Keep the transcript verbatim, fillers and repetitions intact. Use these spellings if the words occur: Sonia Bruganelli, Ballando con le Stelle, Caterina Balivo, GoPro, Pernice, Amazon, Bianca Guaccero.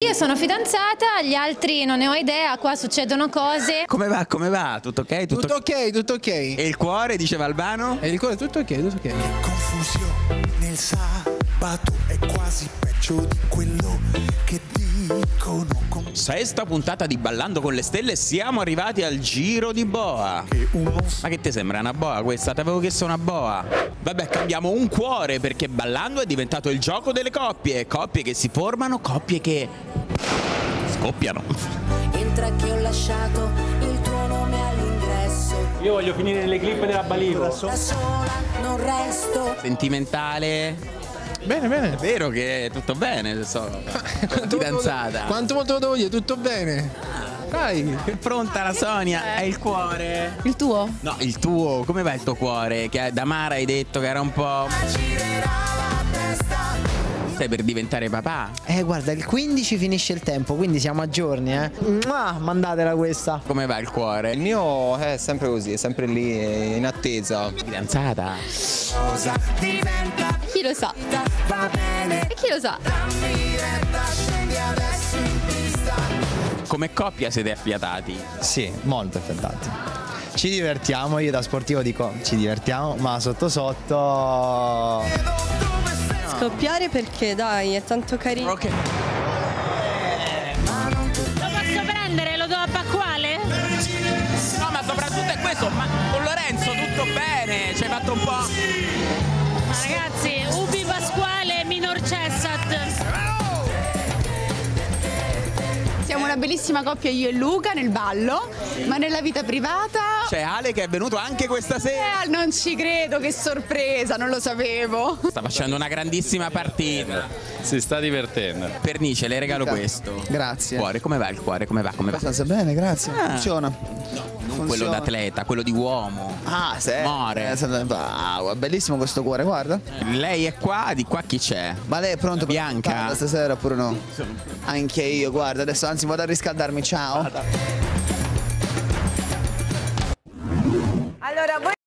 Io sono fidanzata, gli altri non ne ho idea, qua succedono cose. Come va, come va? Tutto ok? Tutto, tutto ok, tutto ok. E il cuore, diceva Albano? E il cuore, tutto ok, tutto ok. Che confusione nel sabato è quasi peggio di quello che dicono. Con... Sesta puntata di Ballando con le Stelle, siamo arrivati al giro di boa. Che uno... Ma che ti sembra una boa questa? Ti avevo chiesto una boa. Vabbè, cambiamo un cuore perché Ballando è diventato il gioco delle coppie. Coppie che si formano, coppie che scoppiano. Entra che ho lasciato il tuo nome all'ingresso. Io voglio finire le clip della Balivo. Da sola non resto. Sentimentale. Bene, bene. È vero che è tutto bene, sono fidanzata. Quanto molto lo voglio, tutto bene. Dai, è pronta la Sonia, è il cuore. Il tuo? No, il tuo, come va il tuo cuore? Che da Mara hai detto che era un po'... Stai per diventare papà? Eh guarda, il quindici finisce il tempo, quindi siamo a giorni, eh. Mua, mandatela questa. Come va il cuore? Il mio è sempre così, è sempre lì, in attesa. Fidanzata. Chi lo sa? E chi lo sa? Come coppia siete affiatati? Sì, molto affiatati. Ci divertiamo, io da sportivo dico ci divertiamo, ma sotto sotto... No. Scoppiare perché dai, è tanto carino. Ok. Lo posso prendere? Lo do a Pasquale? No, ma soprattutto è questo, ma con Lorenzo tutto bene, ci hai fatto un po'... Ma ragazzi, Ubi Pasquale, minor cessat. Siamo una bellissima coppia io e Luca nel ballo, ma nella vita privata... C'è Ale che è venuto anche questa sera! Eh, non ci credo, che sorpresa, non lo sapevo! Sta facendo una grandissima partita! Si sta divertendo! Pernice, le regalo questo! Grazie! Cuore, come va il cuore? Come va? Come va? Sta bene, grazie! Ah. Funziona! No. Funziona. Quello d'atleta, quello di uomo. Ah, sì. More. Wow, bellissimo questo cuore, guarda. Lei è qua, di qua chi c'è? Ma lei è pronto per Bianca stasera oppure no? Anche io, guarda, adesso anzi vado a riscaldarmi, ciao. Vada.